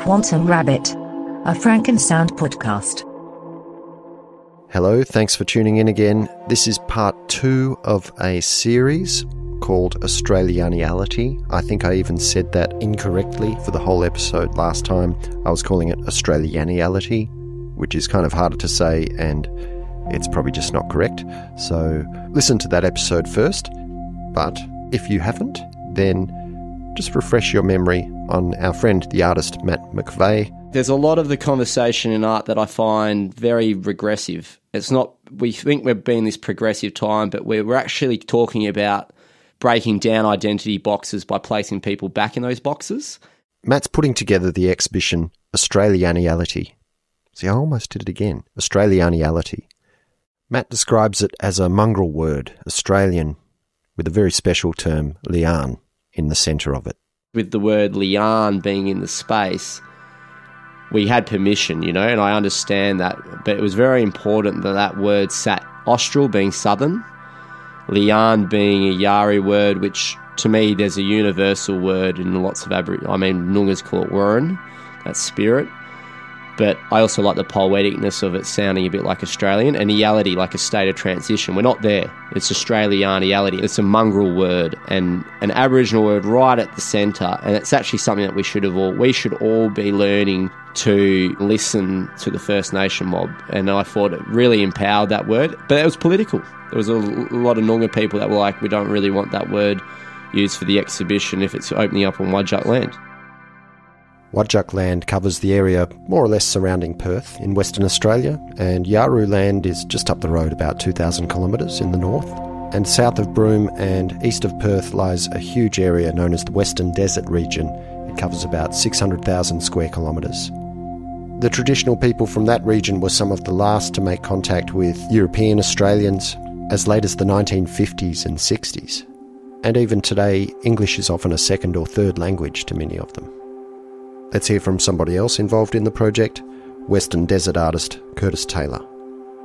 Quantum Rabbit, a Frankensound podcast. Hello, thanks for tuning in again. This is part 2 of a series called Australiyaniality. I think I even said that incorrectly for the whole episode last time. I was calling it Australiyaniality, which is kind of harder to say and it's probably just not correct. So listen to that episode first. But if you haven't, then just refresh your memory on our friend, the artist Matt McVeigh. There's a lot of the conversation in art that I find very regressive. It's not, we think we've been this progressive time, but we're actually talking about breaking down identity boxes by placing people back in those boxes. Matt's putting together the exhibition Australiyaniality. See, I almost did it again. Australiyaniality. Matt describes it as a mongrel word, Australian, with a very special term, Liyan, in the centre of it. With the word Liyan being in the space, we had permission, you know, and I understand that, but it was very important that that word sat, Austral being southern, Liyan being a Yari word, which to me there's a universal word in lots of Aboriginal, I mean, Noongar's call it Wurren, that's spirit, but I also like the poeticness of it sounding a bit like Australian, and reality like a state of transition. We're not there. It's Australiyaniality. It's a mongrel word and an Aboriginal word right at the centre, and it's actually something that we should all be learning to listen to the First Nation mob, and I thought it really empowered that word, but it was political. There was a lot of Noongar people that were like, we don't really want that word used for the exhibition if it's opening up on Wadjuk land. Wadjuk land covers the area more or less surrounding Perth in Western Australia, and Yaru land is just up the road about 2,000 kilometres in the north. And south of Broome and east of Perth lies a huge area known as the Western Desert region. It covers about 600,000 square kilometres. The traditional people from that region were some of the last to make contact with European Australians as late as the 1950s and 60s. And even today, English is often a second or third language to many of them. Let's hear from somebody else involved in the project, Western Desert artist Curtis Taylor.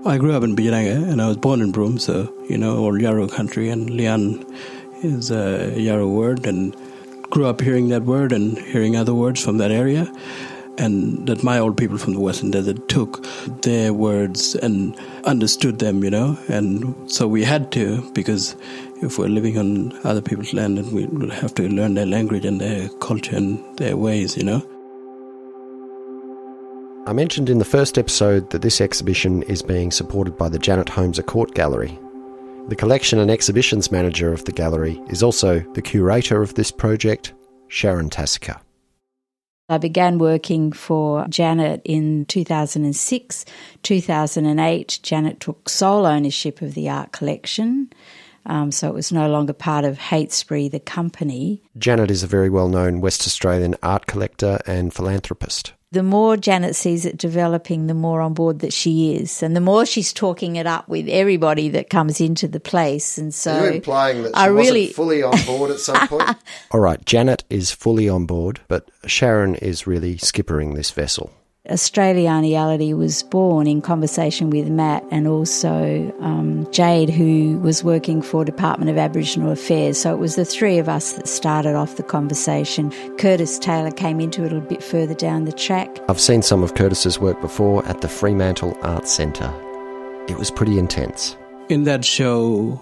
I grew up in Biyananga and I was born in Broome, so, you know, old Yarrow country, and Liyan is a Yarrow word, and grew up hearing that word and hearing other words from that area, and that my old people from the Western Desert took their words and understood them, you know, and so we had to, because if we're living on other people's land, then we'll have to learn their language and their culture and their ways, you know. I mentioned in the first episode that this exhibition is being supported by the Janet Holmes à Court Gallery. The collection and exhibitions manager of the gallery is also the curator of this project, Sharon Tassicker. I began working for Janet in 2006. 2008, Janet took sole ownership of the art collection, so it was no longer part of Hatesbury, the company. Janet is a very well-known West Australian art collector and philanthropist. The more Janet sees it developing, the more on board that she is, and the more she's talking it up with everybody that comes into the place. And so, are you implying that she wasn't fully on board at some point? All right, Janet is fully on board, but Sharon is really skippering this vessel. Australiyaniality was born in conversation with Matt and also Jade, who was working for Department of Aboriginal Affairs. So it was the three of us that started off the conversation. Curtis Taylor came into it a bit further down the track. I've seen some of Curtis's work before at the Fremantle Arts Centre. It was pretty intense. In that show,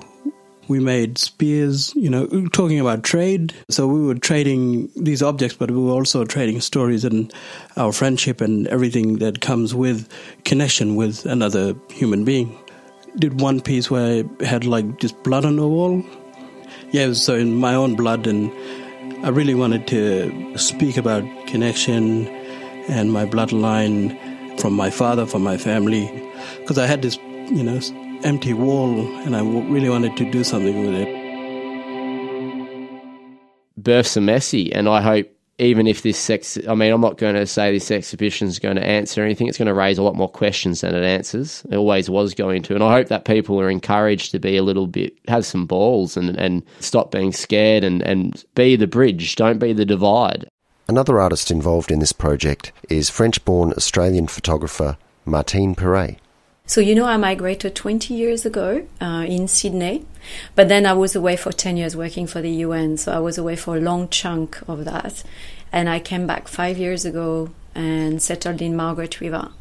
we made spears, you know, talking about trade. So we were trading these objects, but we were also trading stories and our friendship and everything that comes with connection with another human being. Did one piece where I had, like, just blood on the wall. Yeah, so in my own blood, and I really wanted to speak about connection and my bloodline from my father, from my family, because I had this, you know, empty wall, and I really wanted to do something with it. Births are messy, and I hope even if I'm not going to say this exhibition is going to answer anything. It's going to raise a lot more questions than it answers. It always was going to, and I hope that people are encouraged to be a little bit, have some balls and stop being scared and be the bridge, don't be the divide. Another artist involved in this project is French-born Australian photographer Martine Perret. So, you know, I migrated 20 years ago in Sydney, but then I was away for 10 years working for the UN, so I was away for a long chunk of that. And I came back 5 years ago and settled in Margaret River.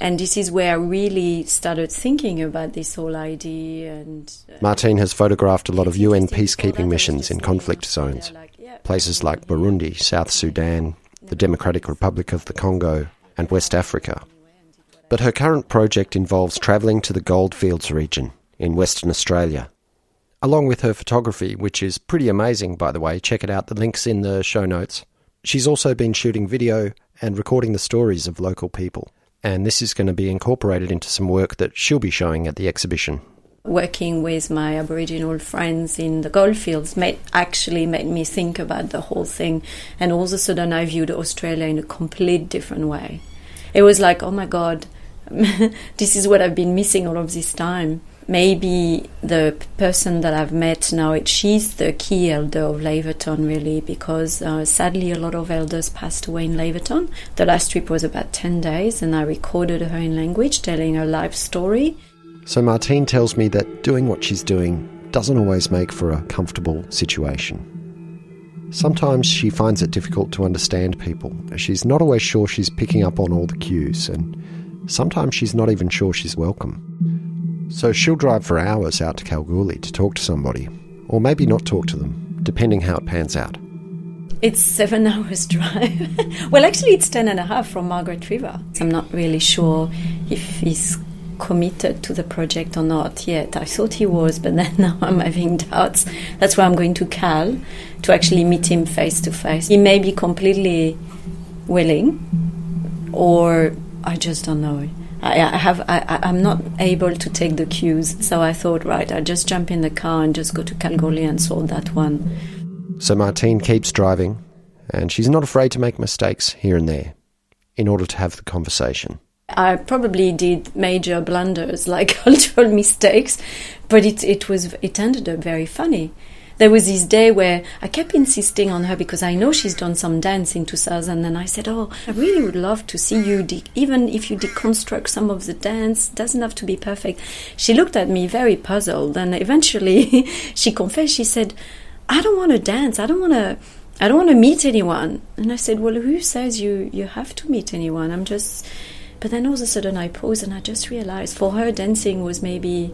And this is where I really started thinking about this whole idea. And Martine has photographed a lot of UN peacekeeping missions in conflict zones, places like Burundi, South Sudan, the Democratic Republic of the Congo, and West Africa. But her current project involves travelling to the Goldfields region in Western Australia. Along with her photography, which is pretty amazing, by the way, check it out, the link's in the show notes. She's also been shooting video and recording the stories of local people. And this is going to be incorporated into some work that she'll be showing at the exhibition. Working with my Aboriginal friends in the Goldfields actually made me think about the whole thing. And all of a sudden I viewed Australia in a complete different way. It was like, oh my God, this is what I've been missing all of this time. Maybe the person that I've met now, she's the key elder of Laverton, really, because sadly a lot of elders passed away in Laverton. The last trip was about 10 days and I recorded her in language, telling her life story. So Martine tells me that doing what she's doing doesn't always make for a comfortable situation. Sometimes she finds it difficult to understand people. She's not always sure she's picking up on all the cues, and sometimes she's not even sure she's welcome. So she'll drive for hours out to Kalgoorlie to talk to somebody, or maybe not talk to them, depending how it pans out. It's 7 hours drive. Well, actually it's 10.5 from Margaret River. I'm not really sure if he's committed to the project or not yet. I thought he was, but then now I'm having doubts. That's why I'm going to Cal to actually meet him face to face. He may be completely willing, or I just don't know. I'm not able to take the cues, so I thought, right, I'll just jump in the car and just go to Kalgoorlie and solve that one. So Martine keeps driving, and she's not afraid to make mistakes here and there in order to have the conversation. I probably did major blunders, like cultural mistakes, but it ended up very funny. There was this day where I kept insisting on her because I know she's done some dance in 2000, and I said, oh, I really would love to see you, even if you deconstruct some of the dance, doesn't have to be perfect. She looked at me very puzzled, and eventually she confessed, she said, I don't want to dance, I don't want to meet anyone. And I said, well, who says you have to meet anyone? But then all of a sudden I paused and I just realized for her dancing was maybe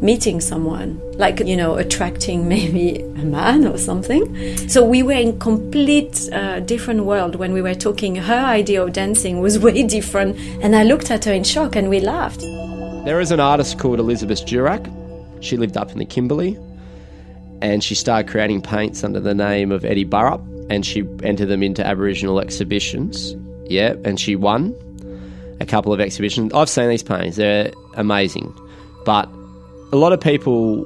meeting someone, like, you know, attracting maybe a man or something. So we were in complete different world when we were talking. Her idea of dancing was way different, and I looked at her in shock and we laughed. There is an artist called Elizabeth Durack. She lived up in the Kimberley and she started creating paints under the name of Eddie Burrup, and she entered them into Aboriginal exhibitions. Yeah, and she won a couple of exhibitions. I've seen these paintings, they're amazing. But a lot of people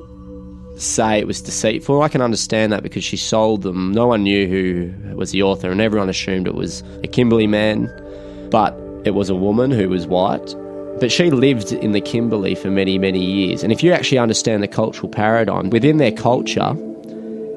say it was deceitful. I can understand that because she sold them. No one knew who was the author and everyone assumed it was a Kimberley man, but it was a woman who was white. But she lived in the Kimberley for many, many years. And if you actually understand the cultural paradigm, within their culture,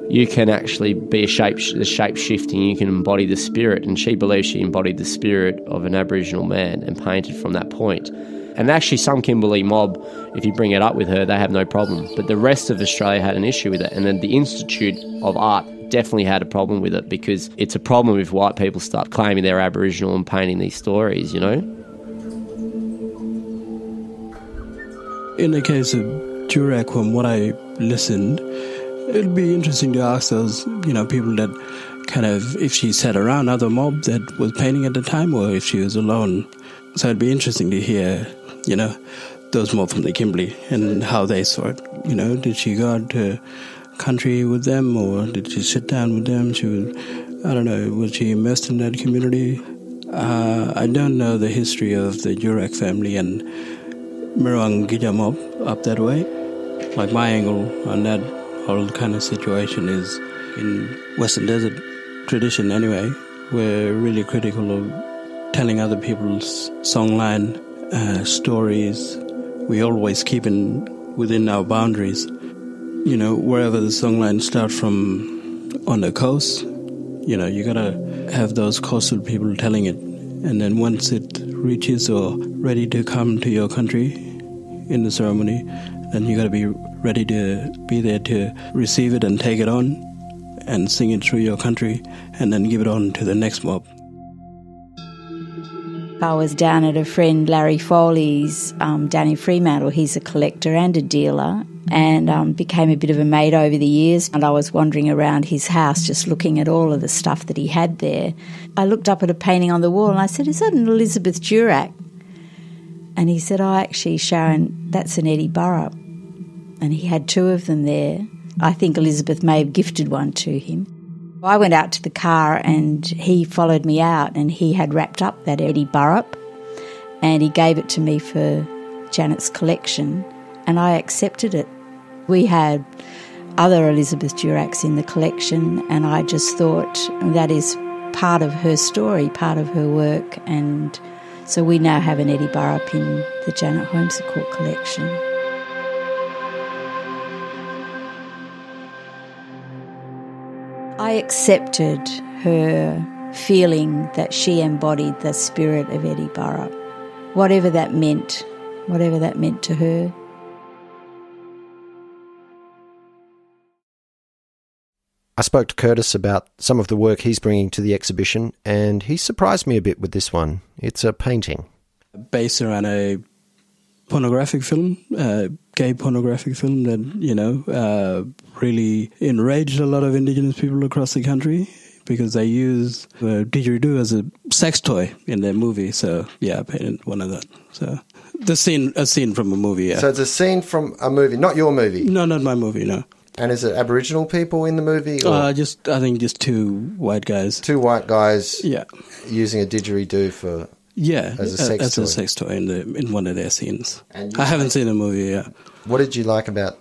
you can actually be shape-shifting, you can embody the spirit, and she believes she embodied the spirit of an Aboriginal man and painted from that point. And actually some Kimberley mob, if you bring it up with her, they have no problem. But the rest of Australia had an issue with it, and then the Institute of Art definitely had a problem with it, because it's a problem if white people start claiming they're Aboriginal and painting these stories, you know? In the case of Durack, from what I listened, it'd be interesting to ask those, you know, people that kind of, if she sat around other mob that was painting at the time or if she was alone. So it'd be interesting to hear, you know, those mob from the Kimberley and how they saw it. You know, did she go out to country with them or did she sit down with them? She was, I don't know, was she immersed in that community? I don't know the history of the Durack family and Mirwangija mob up that way. Like my angle on that whole kind of situation is, in Western Desert tradition anyway, we're really critical of telling other people's songline, stories. We always keep within our boundaries. You know, wherever the songlines start from on the coast, you know, you gotta have those coastal people telling it. And then once it reaches or ready to come to your country in the ceremony, then you gotta be ready to be there to receive it and take it on. and sing it through your country and then give it on to the next mob. I was down at a friend Larry Foley's down in Fremantle. He's a collector and a dealer, and became a bit of a mate over the years. And I was wandering around his house just looking at all of the stuff that he had there. I looked up at a painting on the wall and I said, "Is that an Elizabeth Durack?" And he said, "Oh, actually, Sharon, that's an Eddie Burrup." And he had two of them there. I think Elizabeth may have gifted one to him. I went out to the car and he followed me out, and he had wrapped up that Eddie Burrup and he gave it to me for Janet's collection, and I accepted it. We had other Elizabeth Duracks in the collection, and I just thought that is part of her story, part of her work, and so we now have an Eddie Burrup in the Janet Holmes à Court collection. I accepted her feeling that she embodied the spirit of Eddie Burrup, whatever that meant to her. I spoke to Curtis about some of the work he's bringing to the exhibition, and he surprised me a bit with this one. It's a painting. Based around a pornographic film, gay pornographic film that, you know, really enraged a lot of Indigenous people across the country because they use didgeridoo as a sex toy in their movie. So, yeah, I painted one of that. So, a scene from a movie, yeah. So it's a scene from a movie, not your movie? No, not my movie, no. And is it Aboriginal people in the movie? Or? I think just two white guys. Two white guys, yeah, using a didgeridoo for... Yeah, as a sex toy in one of their scenes. I haven't seen the movie yet. What did you like about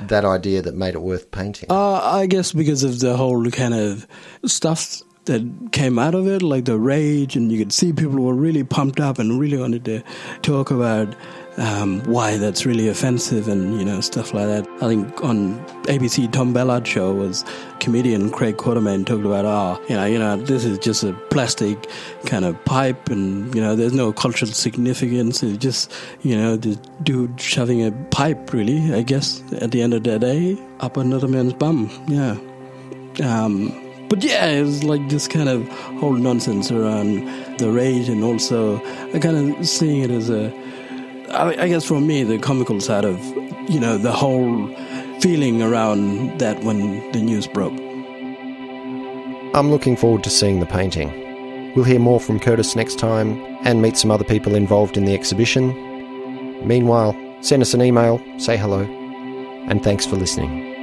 that idea that made it worth painting? I guess because of the whole kind of stuff that came out of it, like the rage, and you could see people were really pumped up and really wanted to talk about why that's really offensive and, you know, stuff like that. I think on ABC Tom Ballard show was comedian Craig Quartermain talked about, this is just a plastic kind of pipe and, you know, there's no cultural significance. It's just, you know, the dude shoving a pipe, really, I guess, at the end of the day, up another man's bum, yeah. But yeah, it was like this kind of whole nonsense around the rage, and also I kind of seeing it as I guess for me, the comical side of, you know, the whole feeling around that when the news broke. I'm looking forward to seeing the painting. We'll hear more from Curtis next time and meet some other people involved in the exhibition. Meanwhile, send us an email, say hello, and thanks for listening.